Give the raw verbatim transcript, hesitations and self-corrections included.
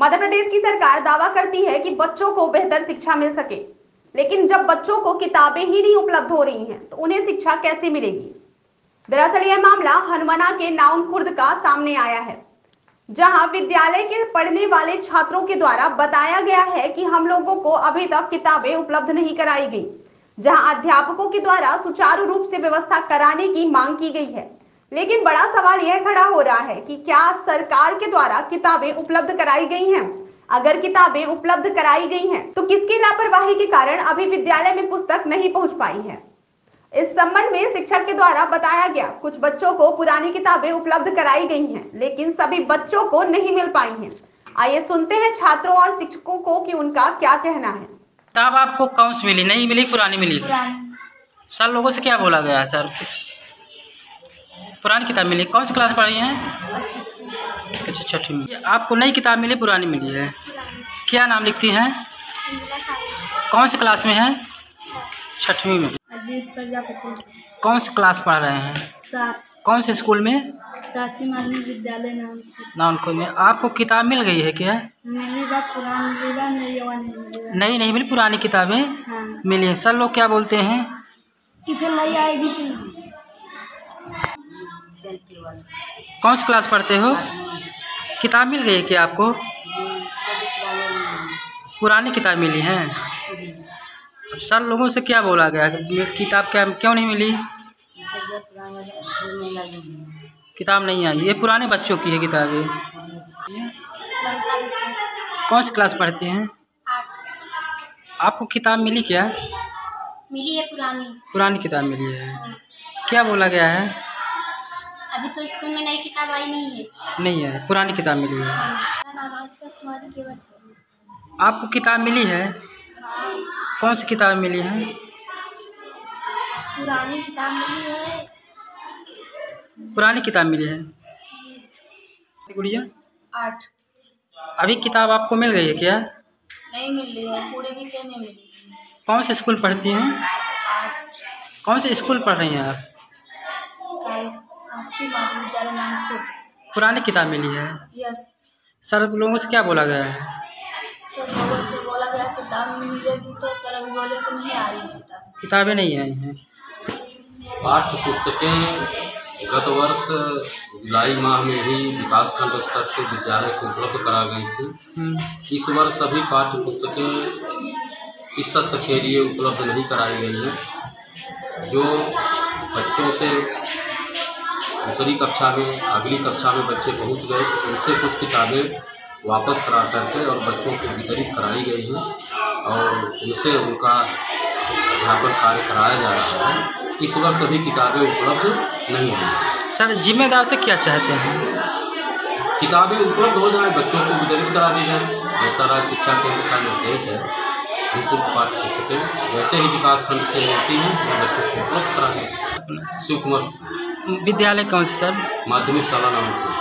मध्य प्रदेश की सरकार दावा करती है कि बच्चों को बेहतर शिक्षा मिल सके, लेकिन जब बच्चों को किताबें ही नहीं उपलब्ध हो रही हैं तो उन्हें शिक्षा कैसे मिलेगी। दरअसल यह मामला हनुमाना के नाउम खुर्द का सामने आया है, जहां विद्यालय के पढ़ने वाले छात्रों के द्वारा बताया गया है कि हम लोगों को अभी तक किताबें उपलब्ध नहीं कराई गई, जहां अध्यापकों के द्वारा सुचारू रूप से व्यवस्था कराने की मांग की गई है। लेकिन बड़ा सवाल यह खड़ा हो रहा है कि क्या सरकार के द्वारा किताबें उपलब्ध कराई गई हैं? अगर किताबें उपलब्ध कराई गई हैं, तो किसकी लापरवाही के कारण अभी विद्यालय में पुस्तक नहीं पहुंच पाई है। इस संबंध में शिक्षक के द्वारा बताया गया, कुछ बच्चों को पुरानी किताबें उपलब्ध कराई गई हैं, लेकिन सभी बच्चों को नहीं मिल पाई हैं। आइए सुनते हैं छात्रों और शिक्षकों को कि उनका क्या कहना है। किताब आपको कौन सी मिली? नहीं मिली, पुरानी मिली। सर लोगों से क्या बोला गया है? सर पुरानी किताब मिली। कौन सी क्लास पढ़ी है? अच्छा छठी में। आपको नई किताब मिली, पुरानी मिली है। क्या नाम लिखती हैं? कौन सी क्लास में है? छठवीं में। कौन सी क्लास पढ़ रहे हैं? कौन से स्कूल में? विद्यालय नानपुर में। आपको किताब मिल गई है क्या? नहीं, पुरानी नहीं नहीं मिली, पुरानी किताबें हाँ। मिली है। सर लोग क्या बोलते हैं कि फिर नहीं आएगी? कौन सी क्लास पढ़ते हो? किताब मिल गई है क्या आपको? पुरानी किताब मिली है। सर लोगों से क्या बोला गया? किताब क्या क्यों नहीं मिली? किताब नहीं आई। ये पुराने बच्चों की है किताबें। कौन सी क्लास पढ़ते हैं? आपको किताब मिली क्या? मिली है, पुरानी पुरानी किताब मिली है। क्या बोला गया है? अभी तो स्कूल में नई किताब आई नहीं है। नहीं है, पुरानी किताब मिली है। आपको किताब मिली है? कौन सी किताब मिली है? पुरानी किताब मिली है। पुरानी किताब मिली है। गुड़िया आठ। अभी किताब आपको मिल गई है क्या? नहीं मिली है, पूरे विषय नहीं मिली। कौन से स्कूल पढ़ती हैं? कौन से स्कूल पढ़ रही हैं आप? पुरानी किताब मिली है। यस। सर लोगों से क्या बोला गया है? सर लोगों से बोला गया किताब मिलेगी, तो सर अभी बोले तो नहीं आई है किताब। किताबें नहीं आई हैं। पाठ्य पुस्तकें गत वर्ष जुलाई माह में ही विकास खंड स्तर से विद्यालय को उपलब्ध करा गई थी। इस वर्ष सभी पाठ्य पुस्तकें इस सत्र के लिए उपलब्ध नहीं कराई गई हैं। जो बच्चों से दूसरी कक्षा में, अगली कक्षा में बच्चे पहुँच गए, उनसे कुछ किताबें वापस करा करके और बच्चों को वितरित कराई गई है और उनसे उनका अध्यापन कार्य कराया जा रहा है। इस वर्ष सभी किताबें उपलब्ध नहीं हुई। सर जिम्मेदार से क्या चाहते हैं? किताबें उपलब्ध हो जाए, बच्चों को वितरित करा दी जाए। जैसा राज्य शिक्षा केंद्र का निर्देश है, निःशुल्क पाठ्य पुस्तकें वैसे ही विकास खंड से मिलती हैं, वह बच्चों को उपलब्ध कराएँ। शिव कुमार। विद्यालय कौन से? सर माध्यमिक शाला नाम।